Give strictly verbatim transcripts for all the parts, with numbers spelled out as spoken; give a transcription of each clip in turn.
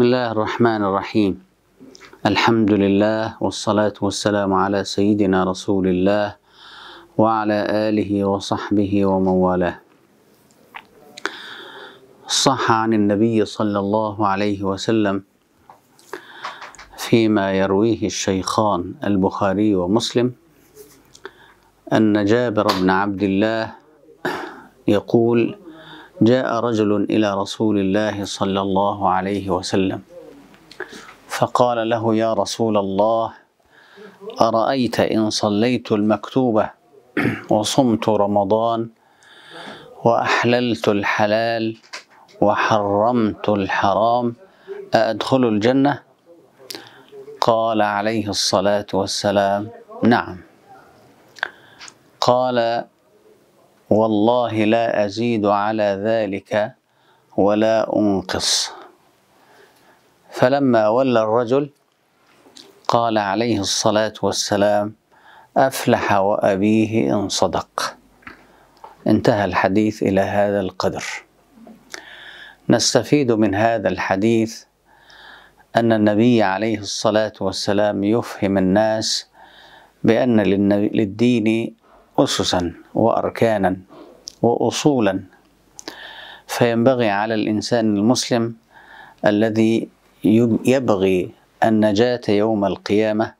بسم الله الرحمن الرحيم. الحمد لله والصلاة والسلام على سيدنا رسول الله وعلى آله وصحبه ومن والاه. صح عن النبي صلى الله عليه وسلم فيما يرويه الشيخان البخاري ومسلم أن جابر بن عبد الله يقول: جاء رجل إلى رسول الله صلى الله عليه وسلم فقال له: يا رسول الله، أرأيت إن صليت المكتوبة وصمت رمضان وأحللت الحلال وحرمت الحرام أأدخل الجنة؟ قال عليه الصلاة والسلام: نعم. قال: والله لا أزيد على ذلك ولا أنقص. فلما ولى الرجل قال عليه الصلاة والسلام: أفلح وأبيه إن صدق. انتهى الحديث إلى هذا القدر. نستفيد من هذا الحديث أن النبي عليه الصلاة والسلام يفهم الناس بأن للدين أسسا وأركانا وأصولا، فينبغي على الإنسان المسلم الذي يبغي النجاة يوم القيامة،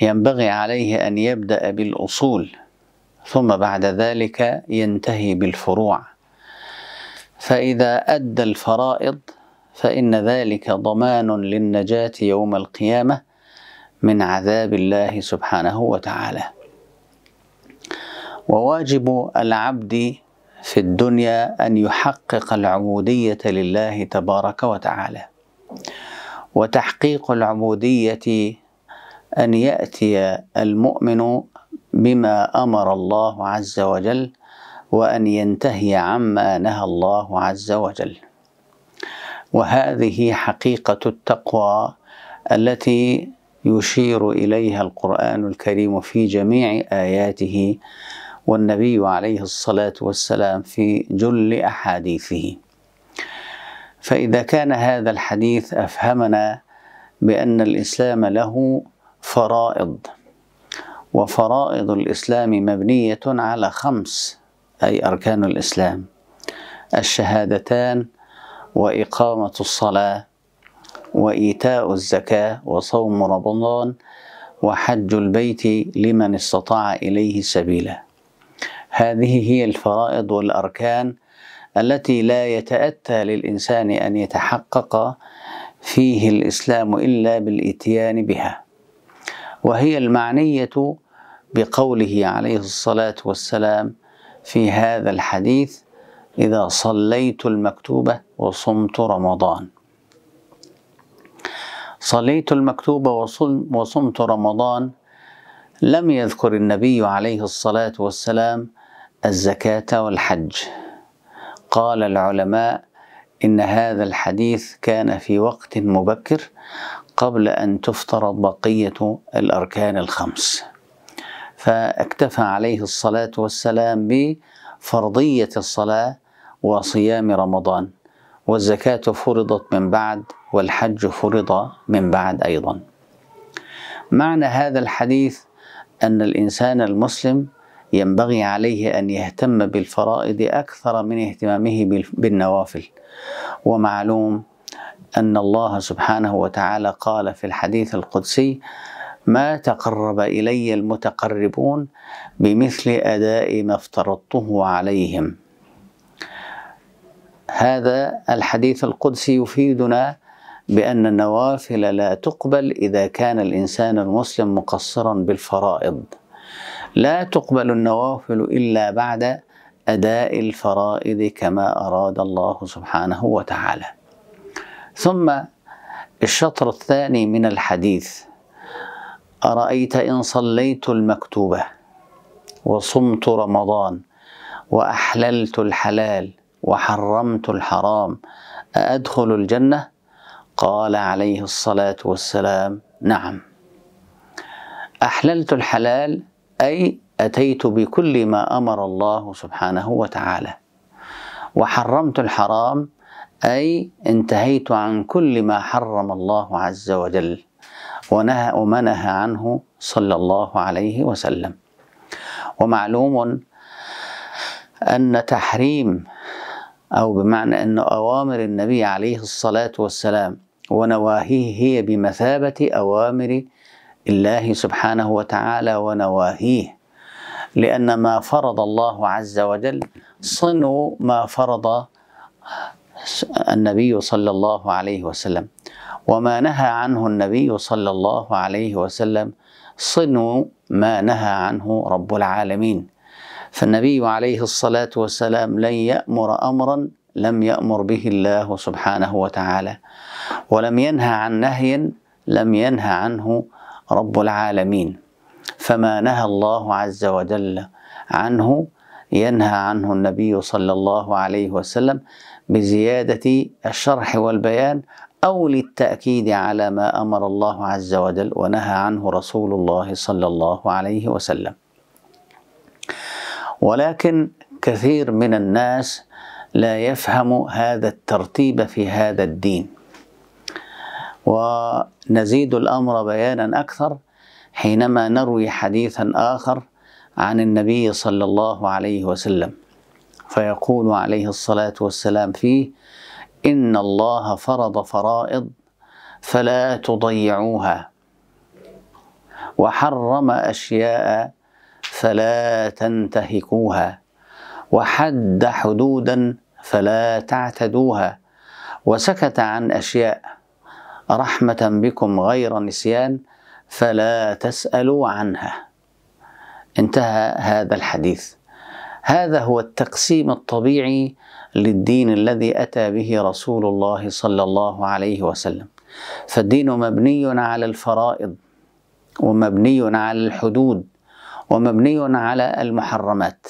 ينبغي عليه أن يبدأ بالأصول، ثم بعد ذلك ينتهي بالفروع. فإذا أدى الفرائض فإن ذلك ضمان للنجاة يوم القيامة من عذاب الله سبحانه وتعالى. وواجب العبد في الدنيا أن يحقق العبودية لله تبارك وتعالى، وتحقيق العبودية أن يأتي المؤمن بما أمر الله عز وجل، وأن ينتهي عما نهى الله عز وجل. وهذه حقيقة التقوى التي يشير إليها القرآن الكريم في جميع آياته، والنبي عليه الصلاة والسلام في جل أحاديثه. فإذا كان هذا الحديث أفهمنا بأن الإسلام له فرائض، وفرائض الإسلام مبنية على خمس، أي أركان الإسلام: الشهادتان، وإقامة الصلاة، وإيتاء الزكاة، وصوم رمضان، وحج البيت لمن استطاع إليه سبيلا. هذه هي الفرائض والأركان التي لا يتأتى للإنسان أن يتحقق فيه الإسلام إلا بالإتيان بها، وهي المعنية بقوله عليه الصلاة والسلام في هذا الحديث: إذا صليت المكتوبة وصمت رمضان. صليت المكتوبة وصمت رمضان، لم يذكر النبي عليه الصلاة والسلام الزكاة والحج. قال العلماء إن هذا الحديث كان في وقت مبكر قبل أن تفترض بقية الأركان الخمس، فاكتفى عليه الصلاة والسلام بفرضية الصلاة وصيام رمضان، والزكاة فرضت من بعد، والحج فرض من بعد أيضا. معنى هذا الحديث أن الإنسان المسلم ينبغي عليه أن يهتم بالفرائض أكثر من اهتمامه بالنوافل. ومعلوم أن الله سبحانه وتعالى قال في الحديث القدسي: ما تقرب إلي المتقربون بمثل أداء ما افترضته عليهم. هذا الحديث القدسي يفيدنا بأن النوافل لا تقبل إذا كان الإنسان المسلم مقصرا بالفرائض، لا تقبل النوافل إلا بعد أداء الفرائض كما أراد الله سبحانه وتعالى. ثم الشطر الثاني من الحديث: أرأيت إن صليت المكتوبة وصمت رمضان وأحللت الحلال وحرمت الحرام أأدخل الجنة؟ قال عليه الصلاة والسلام: نعم. أحللت الحلال أي أتيت بكل ما أمر الله سبحانه وتعالى، وحرمت الحرام أي انتهيت عن كل ما حرم الله عز وجل ونهى وما نهى عنه صلى الله عليه وسلم. ومعلوم أن تحريم أو بمعنى أن أوامر النبي عليه الصلاة والسلام ونواهيه هي بمثابة أوامر الله سبحانه وتعالى ونواهيه، لأن ما فرض الله عز وجل صنع ما فرض النبي صلى الله عليه وسلم، وما نهى عنه النبي صلى الله عليه وسلم صنع ما نهى عنه رب العالمين. فالنبي عليه الصلاة والسلام لن يأمر أمرا لم يأمر به الله سبحانه وتعالى، ولم ينهى عن نهي لم ينهى عنه رب العالمين. فما نهى الله عز وجل عنه ينهى عنه النبي صلى الله عليه وسلم بزيادة الشرح والبيان أو للتأكيد على ما أمر الله عز وجل ونهى عنه رسول الله صلى الله عليه وسلم. ولكن كثير من الناس لا يفهم هذا الترتيب في هذا الدين. ونزيد الأمر بيانا أكثر حينما نروي حديثا آخر عن النبي صلى الله عليه وسلم، فيقول عليه الصلاة والسلام فيه: إن الله فرض فرائض فلا تضيعوها، وحرم أشياء فلا تنتهكوها، وحد حدودا فلا تعتدوها، وسكت عن أشياء رحمة بكم غير نسيان فلا تسألوا عنها. انتهى هذا الحديث. هذا هو التقسيم الطبيعي للدين الذي أتى به رسول الله صلى الله عليه وسلم. فالدين مبني على الفرائض، ومبني على الحدود، ومبني على المحرمات.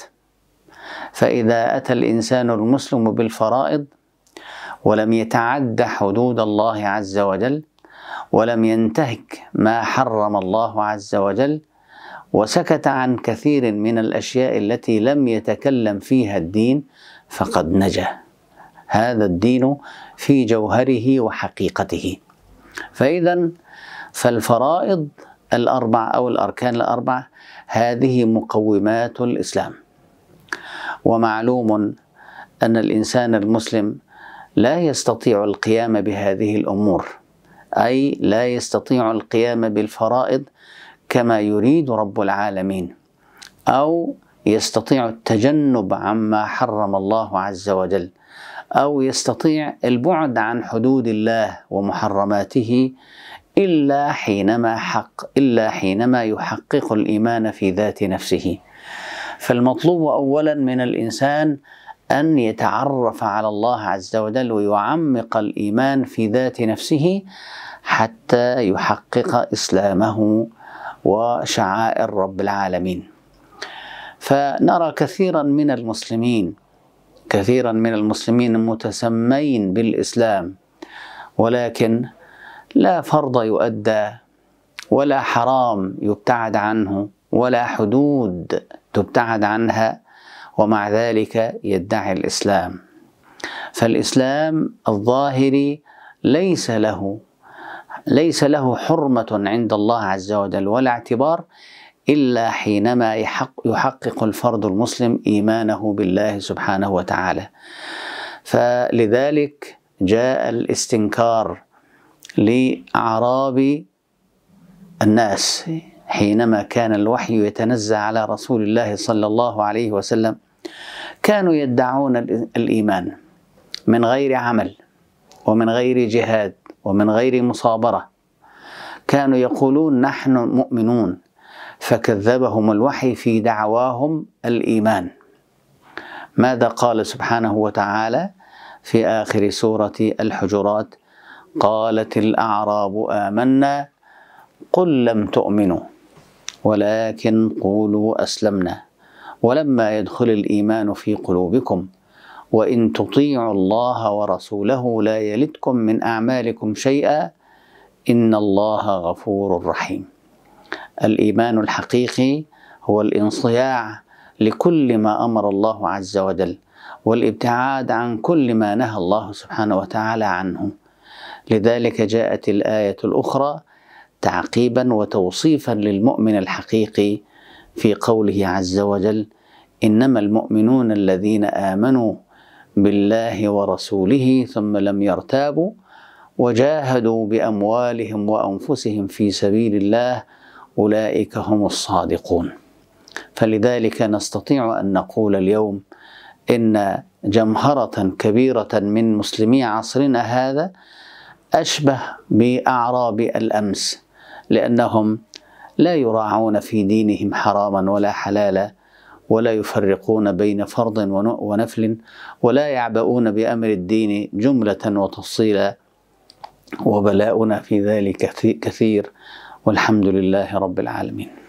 فإذا أتى الإنسان المسلم بالفرائض ولم يتعد حدود الله عز وجل، ولم ينتهك ما حرم الله عز وجل، وسكت عن كثير من الأشياء التي لم يتكلم فيها الدين، فقد نجا. هذا الدين في جوهره وحقيقته. فإذا فالفرائض الأربع أو الأركان الأربع هذه مقومات الإسلام. ومعلوم أن الإنسان المسلم لا يستطيع القيام بهذه الأمور، أي لا يستطيع القيام بالفرائض كما يريد رب العالمين، أو يستطيع التجنب عما حرم الله عز وجل، أو يستطيع البعد عن حدود الله ومحرماته إلا حينما حق إلا حينما يحقق الإيمان في ذات نفسه. فالمطلوب أولا من الإنسان أن يتعرف على الله عز وجل ويعمق الإيمان في ذات نفسه حتى يحقق إسلامه وشعائر رب العالمين. فنرى كثيرا من المسلمين كثيرا من المسلمين متسمين بالإسلام، ولكن لا فرض يؤدى، ولا حرام يبتعد عنه، ولا حدود تبتعد عنها، ومع ذلك يدعي الإسلام. فالإسلام الظاهري ليس له ليس له حرمة عند الله عز وجل ولا اعتبار إلا حينما يحقق الفرد المسلم إيمانه بالله سبحانه وتعالى. فلذلك جاء الاستنكار لأعراب الناس حينما كان الوحي يتنزل على رسول الله صلى الله عليه وسلم. كانوا يدعون الإيمان من غير عمل، ومن غير جهاد، ومن غير مصابرة. كانوا يقولون نحن مؤمنون، فكذبهم الوحي في دعواهم الإيمان. ماذا قال سبحانه وتعالى في آخر سورة الحجرات؟ قالت الأعراب آمنا، قل لم تؤمنوا ولكن قولوا أسلمنا ولما يدخل الإيمان في قلوبكم وإن تطيعوا الله ورسوله لا يلدكم من أعمالكم شيئا إن الله غفور رحيم. الإيمان الحقيقي هو الانصياع لكل ما أمر الله عز وجل، والابتعاد عن كل ما نهى الله سبحانه وتعالى عنه. لذلك جاءت الآية الأخرى تعقيبا وتوصيفا للمؤمن الحقيقي في قوله عز وجل: إنما المؤمنون الذين آمنوا بالله ورسوله ثم لم يرتابوا وجاهدوا بأموالهم وأنفسهم في سبيل الله أولئك هم الصادقون. فلذلك نستطيع أن نقول اليوم إن جمهرة كبيرة من مسلمي عصرنا هذا أشبه بأعراب الأمس، لأنهم لا يراعون في دينهم حراما ولا حلالا، ولا يفرقون بين فرض ونفل، ولا يعبؤون بأمر الدين جملة وتفصيلا، وبلاؤنا في ذلك كثير، والحمد لله رب العالمين.